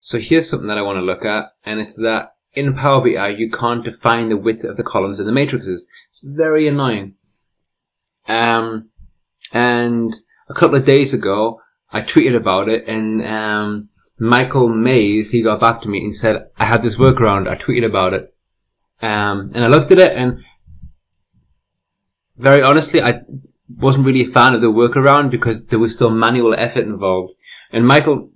So here's something that I want to look at, and it's that in Power BI you can't define the width of the columns in the matrices. It's very annoying. And a couple of days ago I tweeted about it, and Michael Mays, he got back to me and said, I have this workaround, I tweeted about it. And I looked at it, and very honestly I wasn't really a fan of the workaround because there was still manual effort involved. And Michael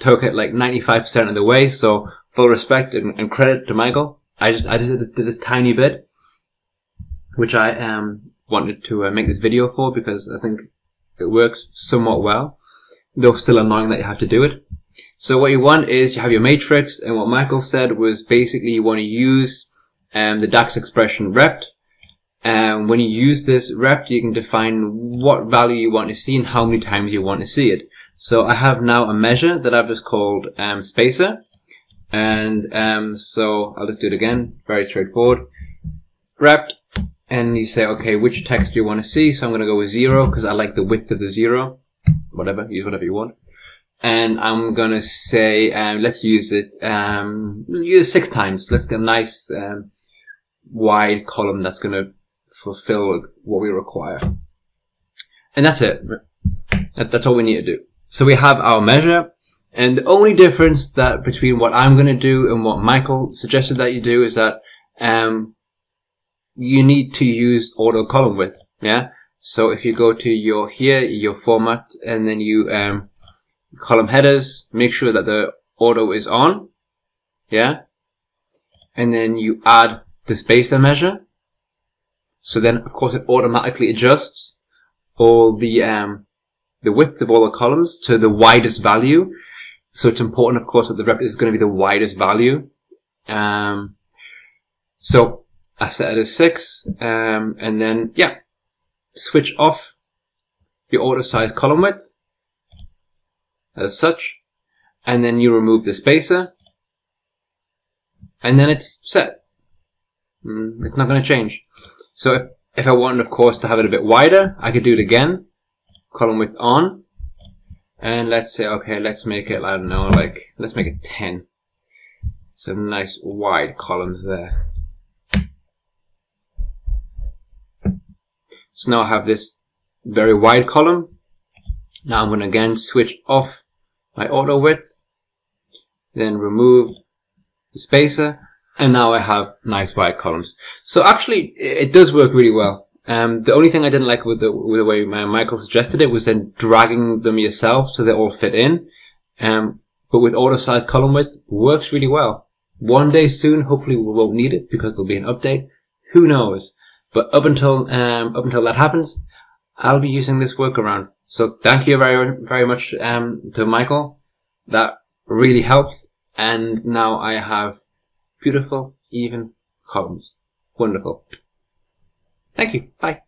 took it like 95% of the way, so full respect and credit to Michael. I just did a tiny bit, which I wanted to make this video for because I think it works somewhat well, though still annoying that you have to do it. So what you want is you have your matrix, and what Michael said was basically you want to use the DAX expression REPT. And when you use this REPT, you can define what value you want to see and how many times you want to see it. So I have now a measure that I've just called spacer, and so I'll just do it again, very straightforward, REPT, and you say, okay, which text do you want to see? So I'm going to go with 0 because I like the width of the 0, whatever, use whatever you want. And I'm going to say, let's use it, use it 6 times. Let's get a nice wide column that's going to fulfill what we require. And that's it. That's all we need to do. So we have our measure, and the only difference that between what I'm going to do and what Michael suggested that you do is that you need to use auto column width. Yeah. So if you go to your here, your format, and then you column headers, make sure that the auto is on, yeah, and then you add the spacer measure, so then of course it automatically adjusts all the width of all the columns to the widest value. So it's important, of course, that the REPT is going to be the widest value. So I set it as 6, and then yeah, switch off your auto size column width as such, and then you remove the spacer, and then it's set. It's not going to change. So if I wanted, of course, to have it a bit wider, I could do it again, column width on, and let's say, okay, let's make it, I don't know, like, let's make it 10. Some nice wide columns there. So now I have this very wide column. Now I'm going to again switch off my auto width, then remove the spacer, and now I have nice wide columns. So actually, it does work really well. The only thing I didn't like with the way Michael suggested it was then dragging them yourself so they all fit in. But with auto size column width, works really well. One day soon, hopefully we won't need it because there'll be an update. Who knows? But up until that happens, I'll be using this workaround. So thank you very, very much to Michael. That really helps. And now I have beautiful, even columns. Wonderful. Thank you. Bye.